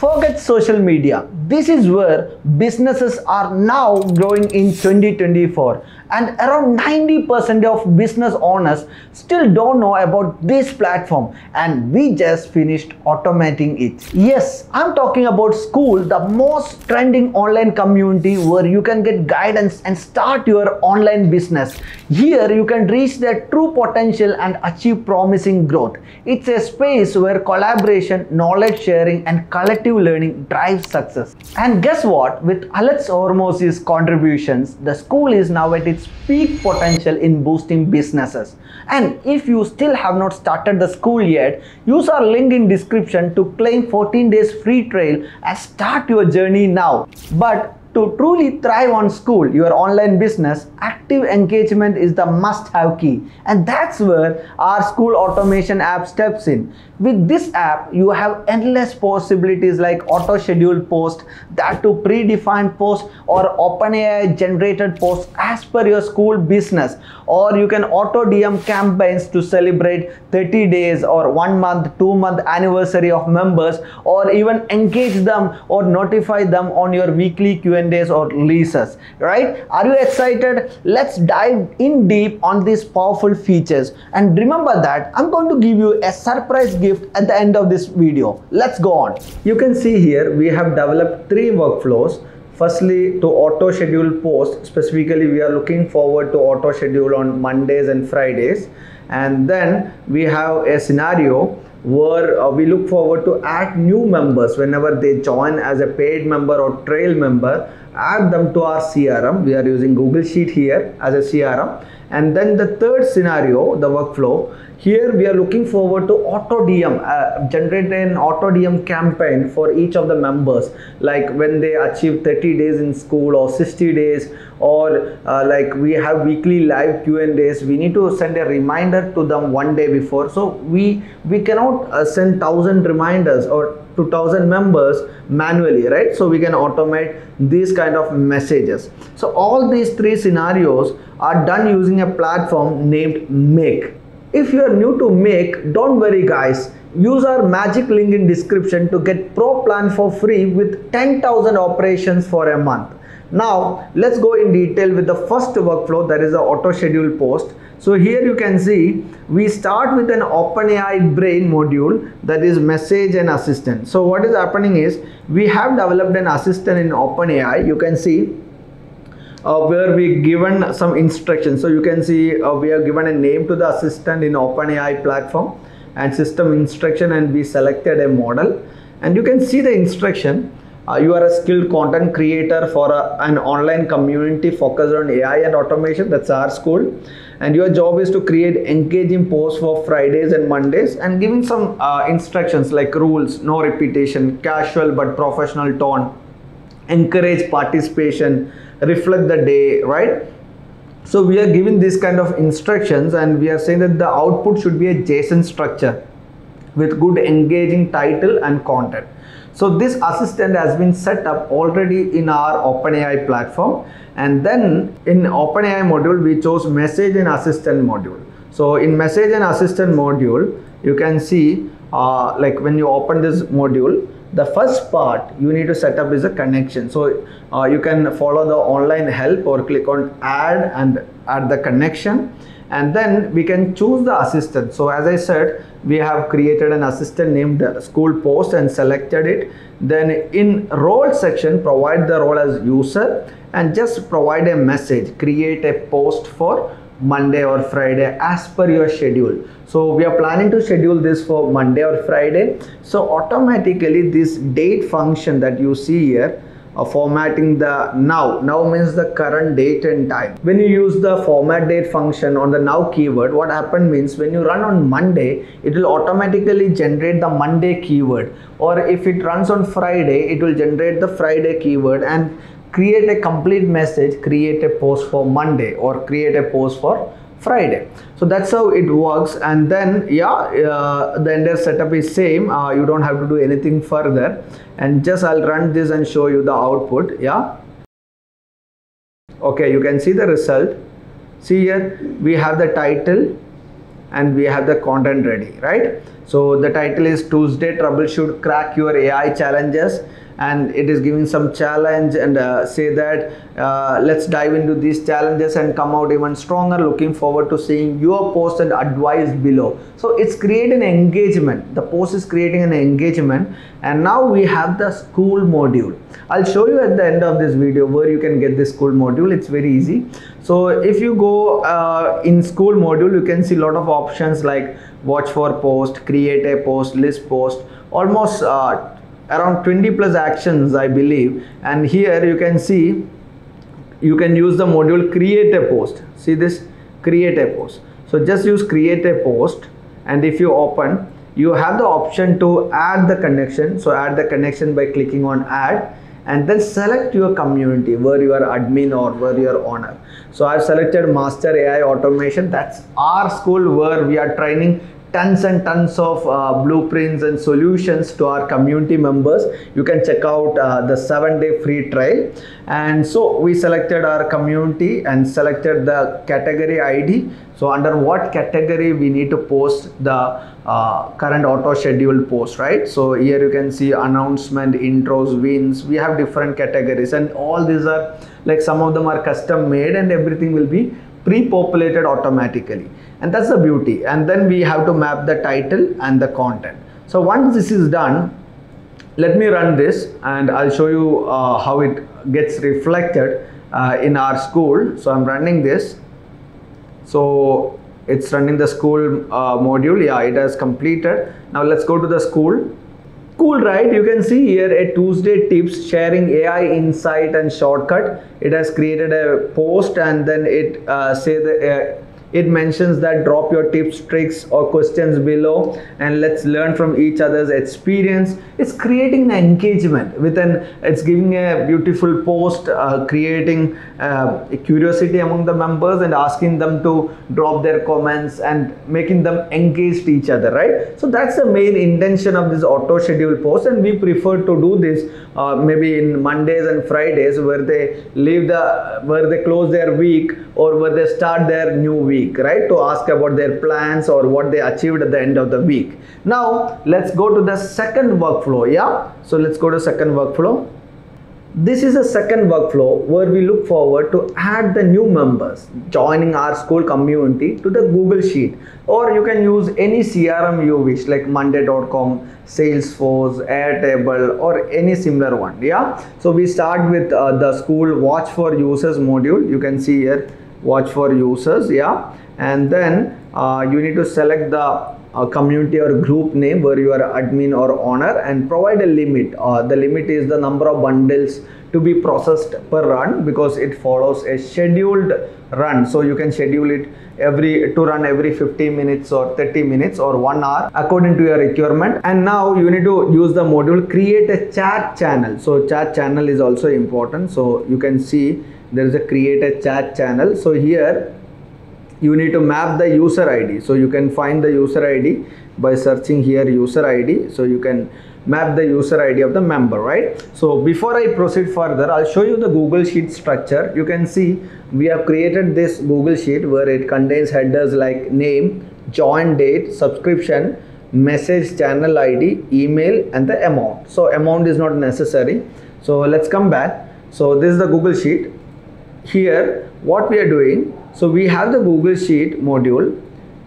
Forget social media. This is where businesses are now growing in 2024, and around 90% of business owners still don't know about this platform, and we just finished automating it. Yes, I'm talking about Skool, the most trending online community where you can get guidance and start your online business. Here you can reach their true potential and achieve promising growth. It's a space where collaboration, knowledge sharing and collective learning drives success. And guess what? With Alex Hormoz's contributions, the Skool is now at its peak potential in boosting businesses. And if you still have not started the Skool yet, use our link in description to claim 14 days free trial and start your journey now. But to truly thrive on Skool, your online business, active engagement is the must-have key, and that's where our Skool automation app steps in. With this app, you have endless possibilities like auto-scheduled posts, that to predefined posts or OpenAI-generated posts as per your Skool business, or you can auto-DM campaigns to celebrate 30 days or 1 month, 2 month anniversary of members, or even engage them or notify them on your weekly Q&A days or releases, right? Are you excited? Let's dive in deep on these powerful features, and remember that I'm going to give you a surprise gift at the end of this video. Let's go on. You can see here we have developed 3 workflows. Firstly, to auto schedule posts, specifically we are looking forward to auto schedule on Mondays and Fridays, and then we have a scenario where we look forward to add new members whenever they join as a paid member or trail member, add them to our CRM. We are using Google Sheet here as a CRM. And then the third scenario, the workflow, here we are looking forward to auto DM, generate an auto DM campaign for each of the members, like when they achieve 30 days in Skool or 60 days, or like we have weekly live Q&As, we need to send a reminder to them 1 day before. So we cannot send 1,000 reminders or 2,000 members manually, right? So we can automate these kind of messages. So all these 3 scenarios are done using a platform named Make. If you are new to Make, don't worry guys, use our magic link in description to get pro plan for free with 10,000 operations for a month. Now let's go in detail with the first workflow, that is the auto schedule post. So here you can see we start with an OpenAI brain module, that is message and assistant. So what is happening is we have developed an assistant in OpenAI. You can see where we given some instructions. So you can see we have given a name to the assistant in OpenAI platform and system instruction, and we selected a model, and you can see the instruction. You are a skilled content creator for an online community focused on AI and automation, that's our Skool, and your job is to create engaging posts for Fridays and Mondays, and giving some instructions like rules, no repetition, casual but professional tone, encourage participation, reflect the day, right? So we are giving this kind of instructions, and we are saying that the output should be a JSON structure with good engaging title and content. So this assistant has been set up already in our OpenAI platform, and then in OpenAI module we chose message and assistant module. So in message and assistant module you can see like when you open this module, the first part you need to set up is a connection. So you can follow the online help or click on add and add the connection, and then we can choose the assistant. So as I said, we have created an assistant named Skool post and selected it. Then in role section, provide the role as user and just provide a message, create a post for Monday or Friday as per your schedule. So we are planning to schedule this for Monday or Friday. So automatically this date function that you see here, formatting the now means the current date and time. When you use the format date function on the now keyword, what happened means when you run on Monday, it will automatically generate the Monday keyword, or if it runs on Friday, it will generate the Friday keyword and create a complete message, create a post for Monday or create a post for Friday. So that's how it works. And then the entire setup is same. You don't have to do anything further, and just I'll run this and show you the output. Okay, you can see the result. See here we have the title, and we have the content ready, right? So the title is Tuesday Troubleshoot Crack Your AI Challenges, and it is giving some challenge and say that let's dive into these challenges and come out even stronger. Looking forward to seeing your post and advice below. So it's creating engagement. The post is creating an engagement, and now we have the Skool module. I'll show you at the end of this video where you can get this Skool module. It's very easy. So if you go in Skool module, you can see a lot of options like watch for post, create a post, list post, almost around 20+ actions, I believe. And here you can see you can use the module create a post. See this, create a post. So just use create a post, and if you open, you have the option to add the connection. So add the connection by clicking on add, and then select your community where you are admin or where you are owner. So I've selected Master AI Automation. That's our Skool where we are training tons and tons of blueprints and solutions to our community members. You can check out the 7-day free trial. And so we selected our community and selected the category ID. So under what category we need to post the current auto scheduled post, right? So here you can see announcement, intros, wins. We have different categories, and all these are like some of them are custom made, and everything will be pre-populated automatically, and that's the beauty. And then we have to map the title and the content. So once this is done, let me run this and I'll show you how it gets reflected in our Skool. So I'm running this. So it's running the Skool module. Yeah, it has completed. Now let's go to the Skool. Cool, right? You can see here a Tuesday tips sharing AI insight and shortcut. It has created a post, and then it it mentions that drop your tips, tricks or questions below, and let's learn from each other's experience. It's creating an engagement with an, it's giving a beautiful post, creating a curiosity among the members and asking them to drop their comments and making them engage each other, right? So that's the main intention of this auto schedule post, and we prefer to do this maybe in Mondays and Fridays where they leave the, where they close their week or where they start their new week, right, to ask about their plans or what they achieved at the end of the week. Now let's go to the second workflow. Yeah, so let's go to second workflow. This is a second workflow where we look forward to add the new members joining our Skool community to the Google Sheet, or you can use any CRM you wish like monday.com, Salesforce, Airtable or any similar one. Yeah, so we start with the Skool watch for users module. You can see here watch for users, yeah, and then you need to select the community or group name where you are admin or owner and provide a limit. The limit is the number of bundles to be processed per run because it follows a scheduled run. So you can schedule it to run every 15 minutes or 30 minutes or 1 hour according to your requirement. And now you need to use the module create a chat channel. So chat channel is also important. So you can see there is a create a chat channel. So here you need to map the user ID. So you can find the user ID by searching here user ID. So you can map the user ID of the member, right? So before I proceed further, I'll show you the Google Sheet structure. You can see we have created this Google Sheet where it contains headers like name, join date, subscription, message channel ID, email and the amount. So amount is not necessary. So let's come back. So this is the Google Sheet. Here what we are doing, so we have the Google Sheet module.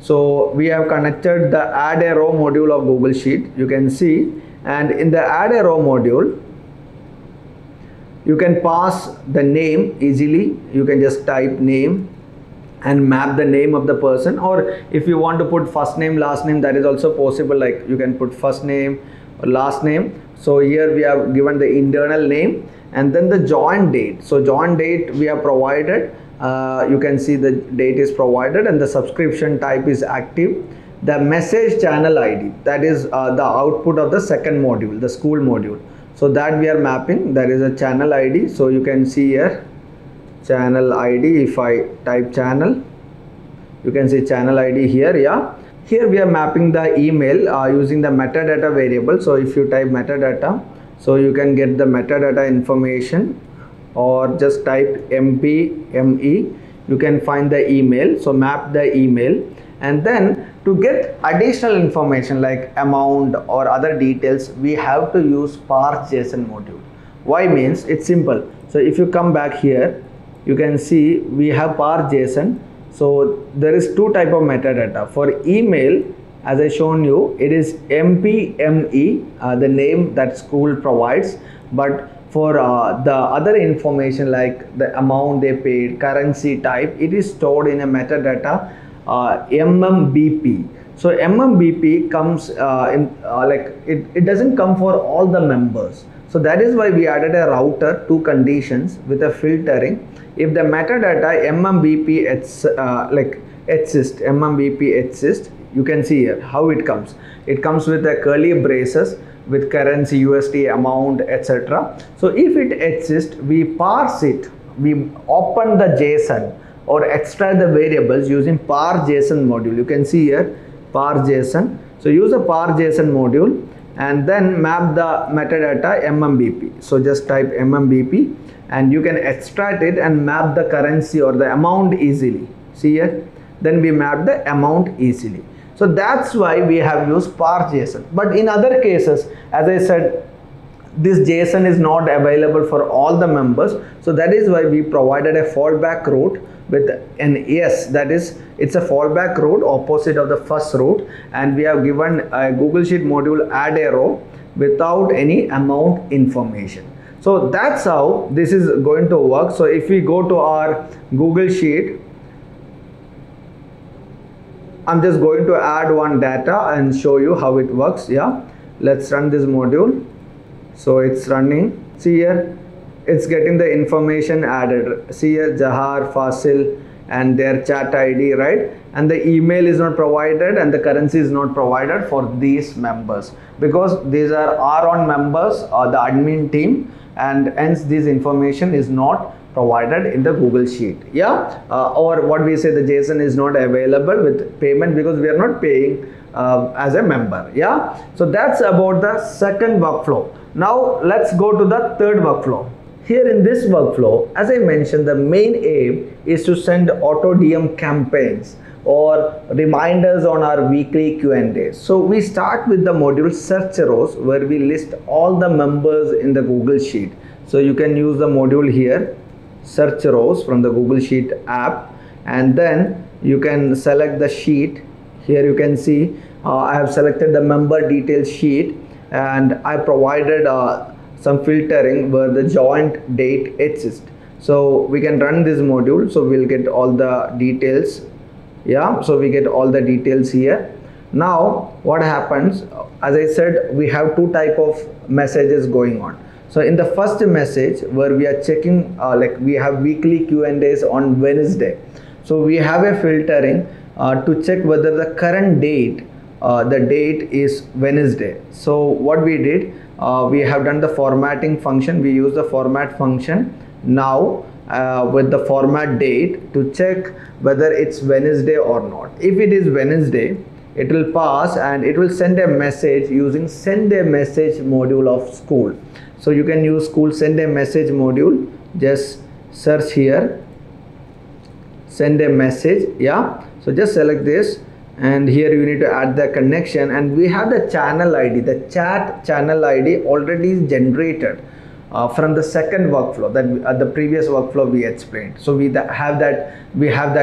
So we have connected the add a row module of Google Sheet, you can see, and in the add a row module you can pass the name easily. You can just type name and map the name of the person, or if you want to put first name, last name, that is also possible. Like you can put first name or last name. So here we have given the internal name and then the join date. So join date we have provided, you can see the date is provided, and the subscription type is active. The message channel ID, that is the output of the second module, the Skool module. So that we are mapping, that is a channel ID. So you can see here channel ID. If I type channel, you can see channel ID here. Yeah, here we are mapping the email using the metadata variable. So if you type metadata, so you can get the metadata information, or just type MP ME, you can find the email. So map the email, and then To get additional information like amount or other details, we have to use parse.json module. Why means it's simple. So if you come back here, you can see we have parse.json. So there is two type of metadata. For email, as I shown you, it is MPME, the name that Skool provides. But for the other information like the amount they paid, currency type, it is stored in a metadata. MMBP. So MMBP comes it doesn't come for all the members. So that is why we added a router to conditions with a filtering. If the metadata MMBP exists, you can see here how it comes. It comes with a curly braces with currency, USD, amount, etc. So if it exists, we parse it. We open the JSON or extract the variables using parse.json module. You can see here parse.json. So use a parse.json module and then map the metadata MMBP. So just type MMBP and you can extract it and map the currency or the amount easily. See here, then we map the amount easily. So that's why we have used parse.json. But in other cases, as I said, this JSON is not available for all the members. So that is why we provided a fallback route with an yes, that is, it's a fallback route opposite of the first route, and we have given a Google Sheet module add a row without any amount information. So that's how this is going to work. So if we go to our Google Sheet, I'm just going to add one data and show you how it works. Yeah, let's run this module. So it's running. See here, it's getting the information added. See here, Jahar, Fasil and their chat ID, right? And the email is not provided and the currency is not provided for these members because these are our own members or the admin team, and hence this information is not provided in the Google Sheet. Yeah, or what we say, the JSON is not available with payment because we are not paying as a member. Yeah, so that's about the second workflow. Now let's go to the third workflow. Here in this workflow, as I mentioned, the main aim is to send auto DM campaigns or reminders on our weekly Q&A. So we start with the module search rows where we list all the members in the Google Sheet. So you can use the module here, search rows from the Google Sheet app, and then you can select the sheet. Here you can see I have selected the member details sheet and I provided some filtering where the joint date exists. So we can run this module, so we'll get all the details. Yeah, so we get all the details here. Now what happens, as I said, we have two type of messages going on. So in the first message where we are checking we have weekly Q&As on Wednesday. So we have a filtering to check whether the current date the date is Wednesday. So what we did, we have done the formatting function. We use the format function now with the format date to check whether it's Wednesday or not. If it is Wednesday, it will pass and it will send a message using send a message module of Skool. So you can use Skool send a message module. Just search here, send a message. Yeah, so just select this. And here you need to add the connection, and we have the channel ID, the chat channel ID already generated from the second workflow that the previous workflow we explained. So we have that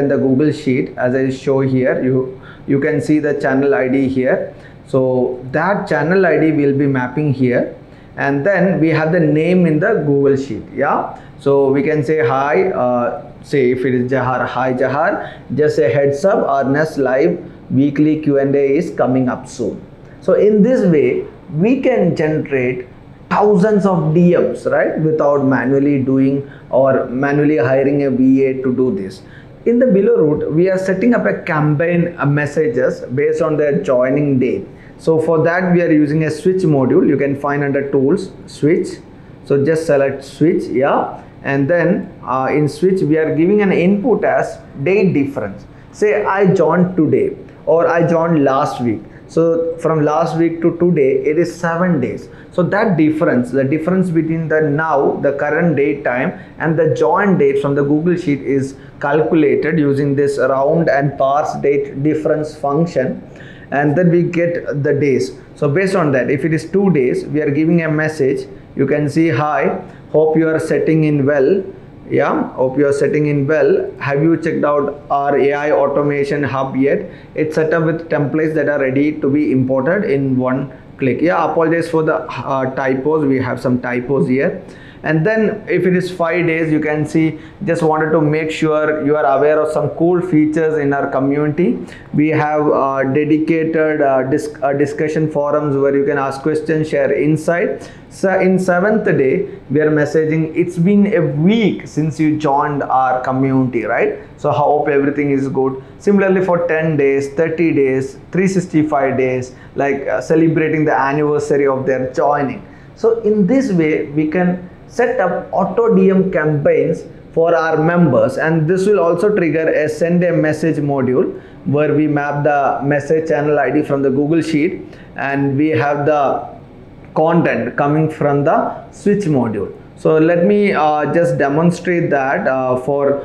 in the Google Sheet, as I show here. You can see the channel ID here. So that channel ID will be mapping here, and then we have the name in the Google Sheet. Yeah, so we can say hi. Say if it is Jahar, hi Jahar, just a heads up, our next live weekly Q&A is coming up soon. So in this way, we can generate thousands of DMs, right, without manually doing or manually hiring a VA to do this. In the below route, we are setting up a campaign messages based on their joining date. So for that, we are using a switch module. You can find under tools, switch. So just select switch. Yeah. And then in switch, we are giving an input as date difference. Say I joined today or I joined last week. So from last week to today, it is 7 days. So that difference, the difference between the now, the current date time and the join date from the Google Sheet is calculated using this round and parse date difference function. And then we get the days. So based on that, if it is 2 days, we are giving a message. You can see, hi, hope you are setting in well. Yeah, hope you are setting in well. Have you checked out our AI automation hub yet? It's set up with templates that are ready to be imported in one click. Yeah, apologize for the typos. We have some typos here. And then if it is 5 days, you can see, just wanted to make sure you are aware of some cool features in our community. We have dedicated discussion forums where you can ask questions, share insight. So in 7th day, we are messaging, it's been a week since you joined our community, right? So I hope everything is good. Similarly for 10 days, 30 days, 365 days, like celebrating the anniversary of their joining. So in this way, we can set up auto DM campaigns for our members, and this will also trigger a send a message module where we map the message channel ID from the Google Sheet, and we have the content coming from the switch module. So let me just demonstrate that for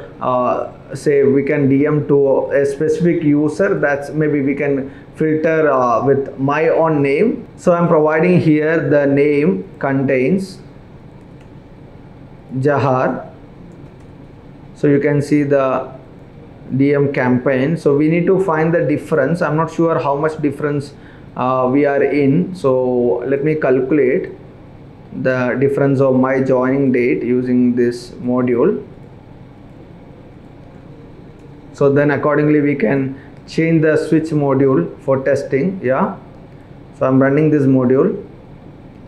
say we can DM to a specific user. That's maybe we can filter with my own name. So I'm providing here the name contains Jahar. So you can see the DM campaign. So we need to find the difference. I'm not sure how much difference we are in. So let me calculate the difference of my joining date using this module. So then accordingly we can change the switch module for testing. Yeah. So I'm running this module.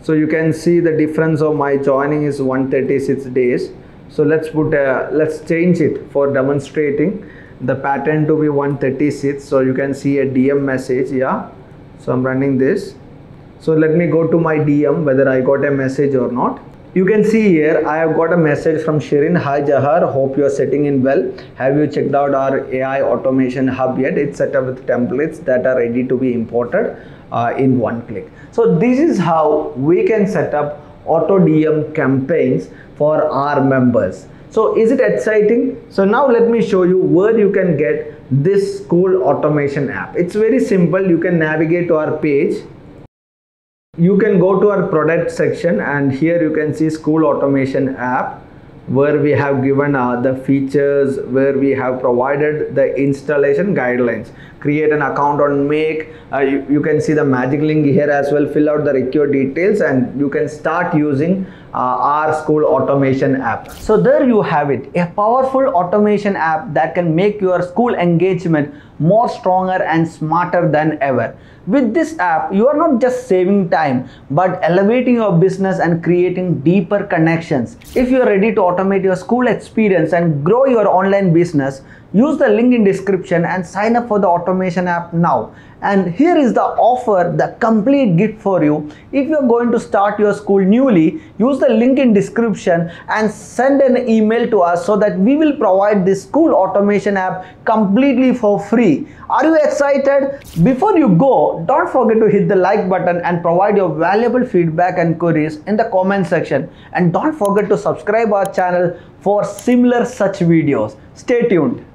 So you can see the difference of my joining is 136 days. So let's put a, let's change it for demonstrating the pattern to be 136. So you can see a DM message. Yeah. So I'm running this. So let me go to my DM whether I got a message or not. You can see here I have got a message from Shirin. Hi Jahar, hope you are setting in well. Have you checked out our AI automation hub yet? It's set up with templates that are ready to be imported in one click. So this is how we can set up auto DM campaigns for our members. So is it exciting? So now let me show you where you can get this Skool automation app. It's very simple. You can navigate to our page. You can go to our product section, and here you can see Skool automation app, where we have given the features, where we have provided the installation guidelines. Create an account on Make. You can see the magic link here as well. Fill out the required details and you can start using our Skool automation app. So there you have it, a powerful automation app that can make your Skool engagement more stronger and smarter than ever. With this app, you are not just saving time, but elevating your business and creating deeper connections. If you are ready to automate your Skool experience and grow your online business, use the link in description and sign up for the automation app now. And here is the offer, the complete gift for you. If you are going to start your Skool newly, use the link in description and send an email to us so that we will provide this Skool automation app completely for free. Are you excited? Before you go, don't forget to hit the like button and provide your valuable feedback and queries in the comment section. And don't forget to subscribe our channel for similar such videos. Stay tuned.